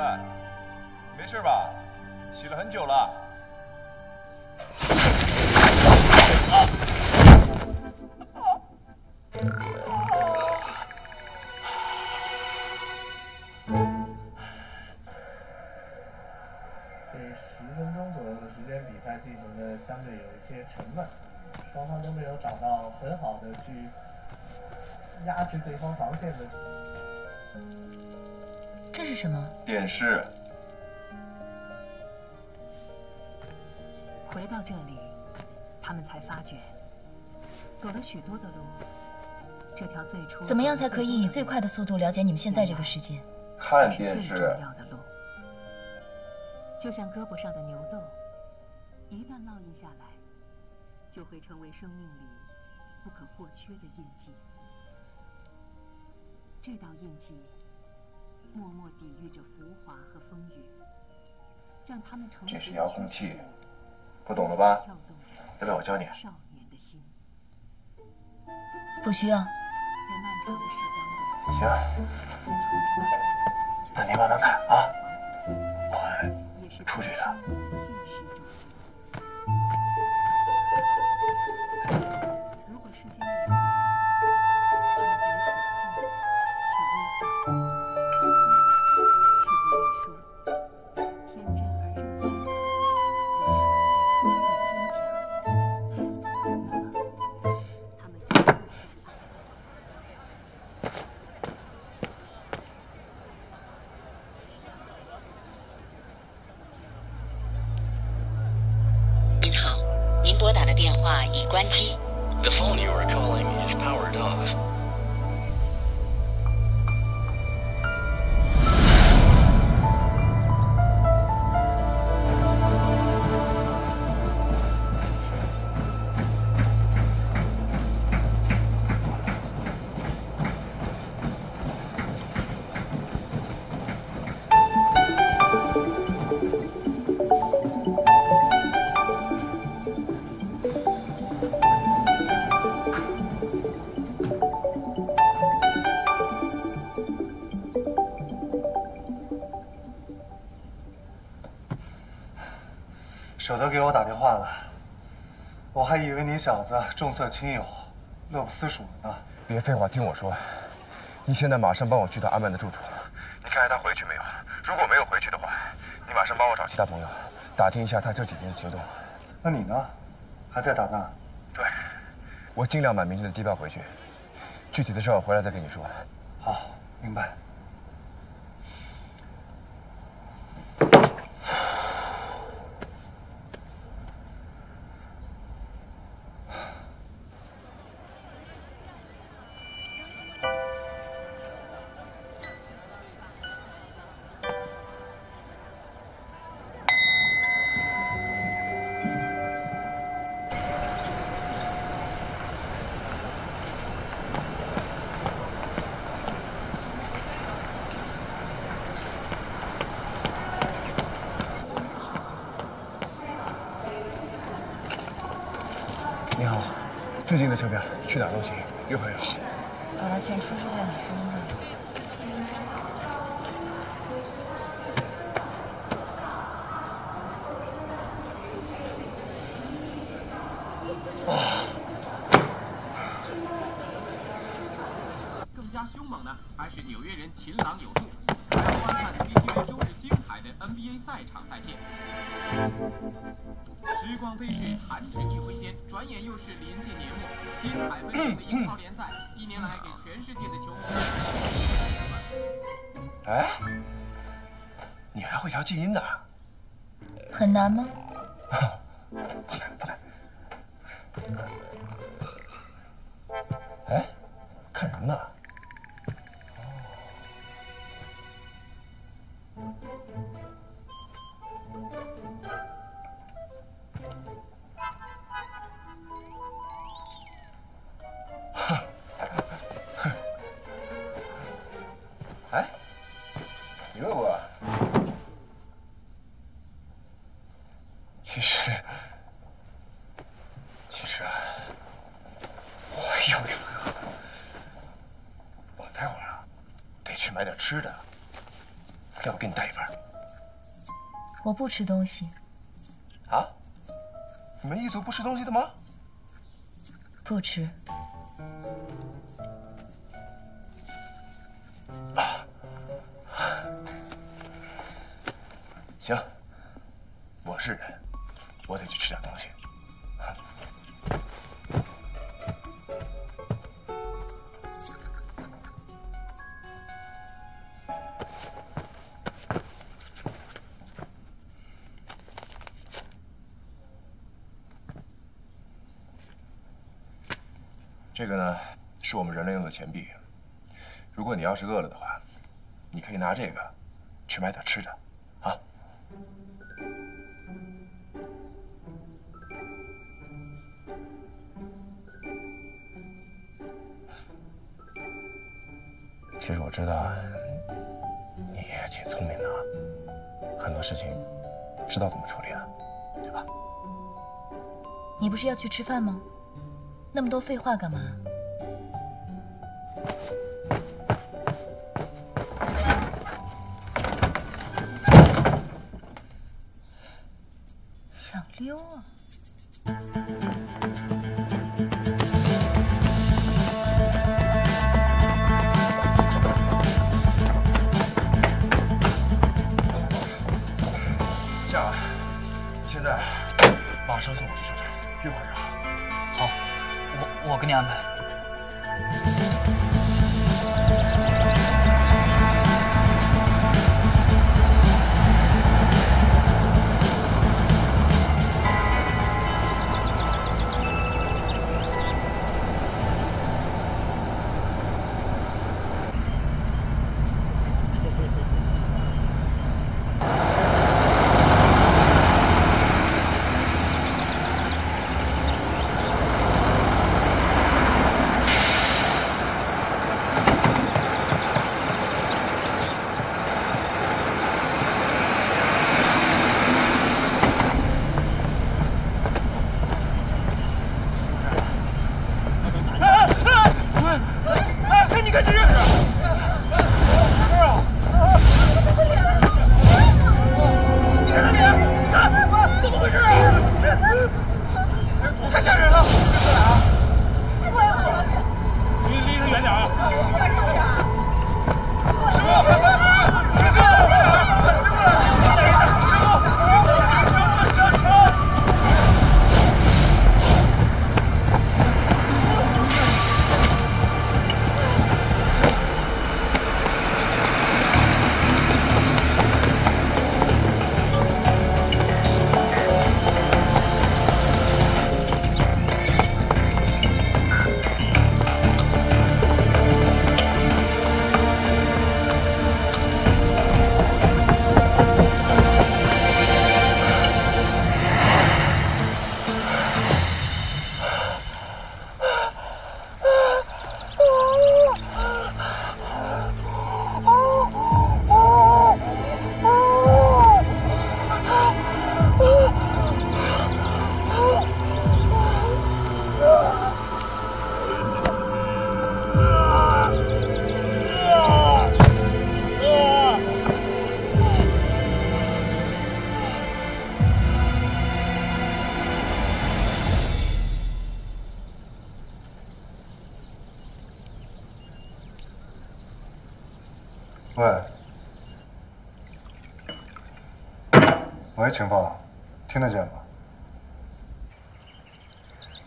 喂，没事吧？洗了很久了。这10分钟左右的时间，比赛进行的相对有一些沉闷，双方都没有找到很好的去压制对方防线的。 这是什么？点石。回到这里，他们才发觉，走了许多的路。这条最初怎么样才可以以最快的速度了解你们现在这个世界？看电视。就像胳膊上的牛痘，一旦烙印下来，就会成为生命里不可或缺的印记。这道印记。 默默抵御着浮华和风雨，让他们成为。这是遥控器，不懂了吧？要不要我教你？少年的心。不需要。在漫长的时光里。行。那你慢慢看啊，我出去了。如果世界末日。 The phone you are calling is powered off. 舍得给我打电话了，我还以为你小子重色轻友，乐不思蜀了呢。别废话，听我说，你现在马上帮我去趟阿曼的住处，你看看他回去没有？如果没有回去的话，你马上帮我找其他朋友，打听一下他这几天的行踪。那你呢？还在打扮？对，我尽量买明天的机票回去，具体的事我回来再跟你说。好，明白。 你好，最近的车票去哪都行，越快越好。好了，请出示一下你身份证。 哎，你还会调静音呢？很难吗？不难不难。哎，看什么呢？哈。 吃的，要不给你带一份？我不吃东西。啊？你们一族不吃东西的吗？不吃。啊。行，我是人，我得去吃点东西。 这个呢，是我们人类用的钱币。如果你要是饿了的话，你可以拿这个去买点吃的，啊。其实我知道你也挺聪明的啊，很多事情知道怎么处理了，对吧？你不是要去吃饭吗？ 那么多废话干嘛？想溜啊！夏儿，现在马上送我去车站，越快越好。 我给你安排。喂，情报，听得见吗？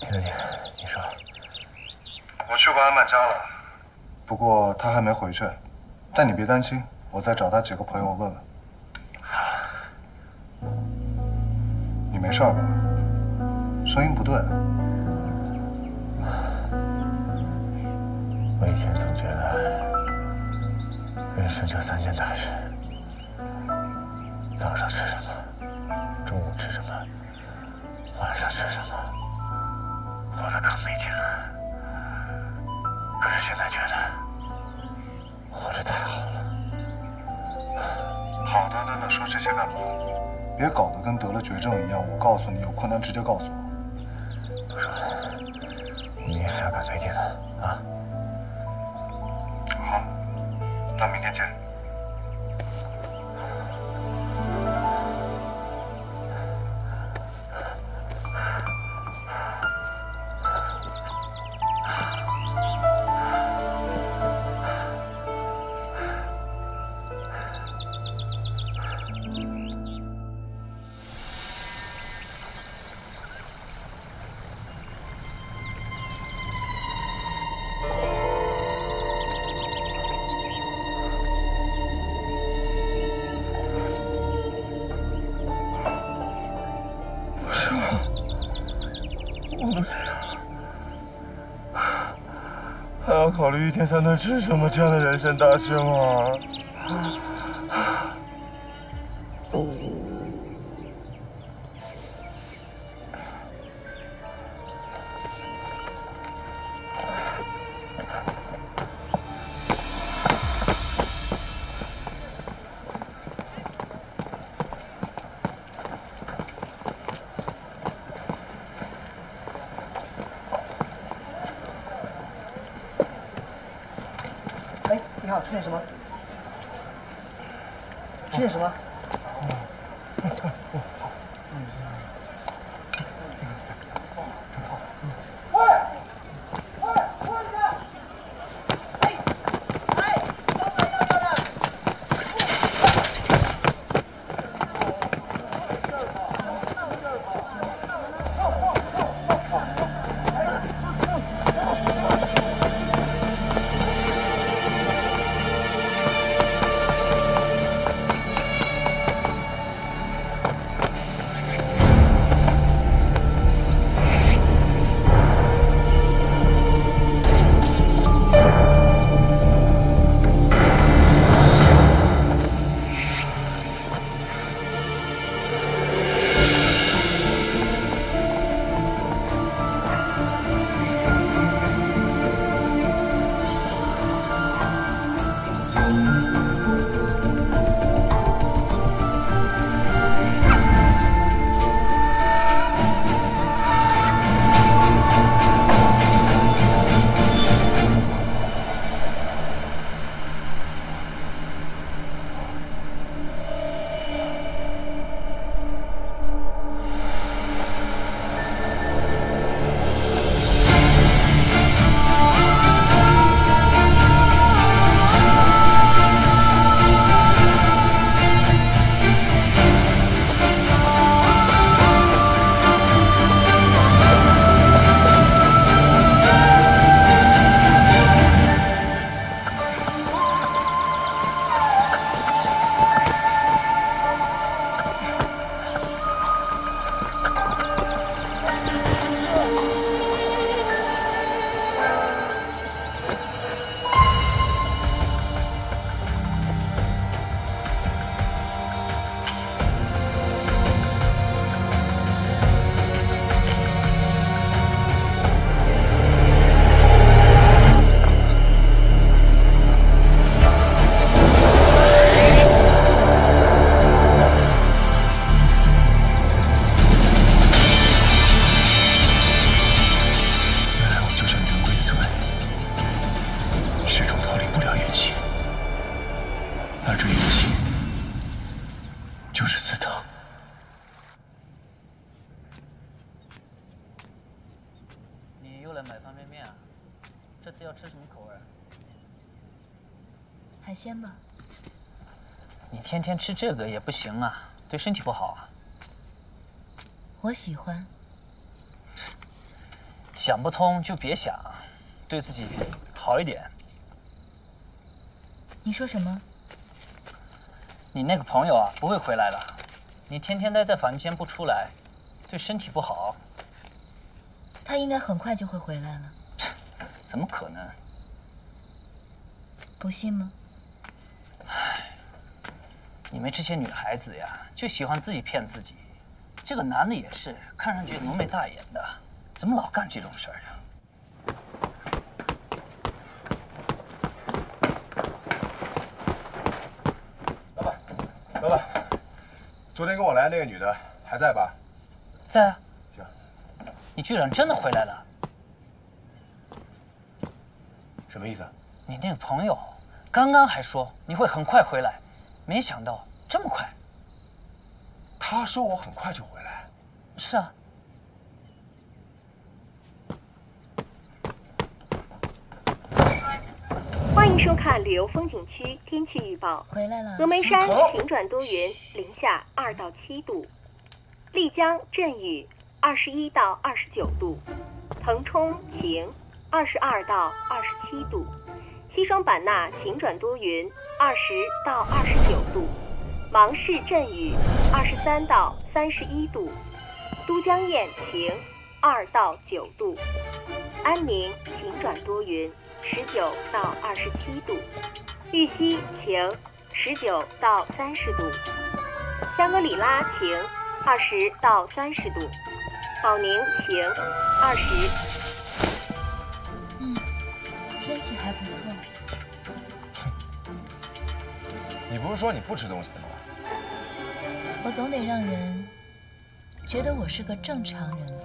听得见，你说。我去过安曼家了，不过他还没回去，但你别担心，我再找他几个朋友问问。你没事吧？声音不对。我以前总觉得人生就三件大事：早上吃什么。 中午吃什么？晚上吃什么？活得更没劲了。可是现在觉得活着太好了。好端端的说这些干嘛？别搞得跟得了绝症一样。我告诉你，有困难直接告诉我。不说了，我明天还要赶飞机呢。啊？好，那明天见。考虑一天三顿吃什么这样的人生大事吗？吃点什么？吃点什么？鲜吧，你天天吃这个也不行啊，对身体不好啊。我喜欢。想不通就别想，对自己好一点。你说什么？你那个朋友啊，不会回来了。你天天待在房间不出来，对身体不好。他应该很快就会回来了。怎么可能？不信吗？ 你们这些女孩子呀，就喜欢自己骗自己。这个男的也是，看上去浓眉大眼的，怎么老干这种事儿呀？ 老板，昨天跟我来那个女的还在吧？在啊。行，你居然真的回来了？什么意思啊？你那个朋友刚刚还说你会很快回来。 没想到这么快。他说我很快就回来。是啊。欢迎收看旅游风景区天气预报。回来了。峨眉山晴转多云，零下2到7度；丽江阵雨，21到29度；腾冲晴，22到27度；西双版纳晴转多云。 20到29度，芒市阵雨，23到31度，都江堰晴，2到9度，安宁晴转多云， 19到27度，玉溪晴，19到30度，香格里拉晴，20到30度，保宁晴，20。天气还不错。你不是说你不吃东西的吗？我总得让人觉得我是个正常人吧。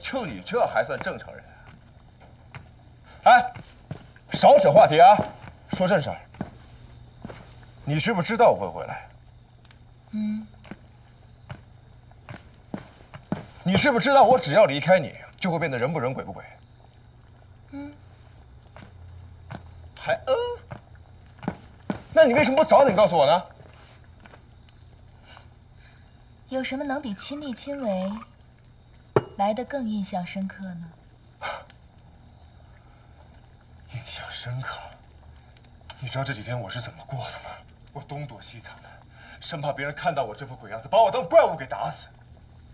就你这还算正常人啊？哎，少扯话题啊，说正事儿。你是不是知道我会回来？你是不是知道我只要离开你，就会变得人不人鬼不鬼？还那你为什么不早点告诉我呢？有什么能比亲力亲为？ 来得更印象深刻呢。印象深刻？你知道这几天我是怎么过的吗？我东躲西藏的，生怕别人看到我这副鬼样子，把我当怪物给打死。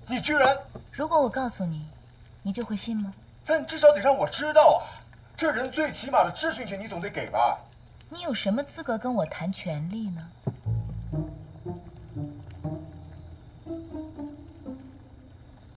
你居然……如果我告诉你，你就会信吗？但你至少得让我知道啊！这人最起码的知情权你总得给吧？你有什么资格跟我谈权利呢？